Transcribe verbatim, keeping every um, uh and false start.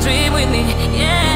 dream with me, yeah.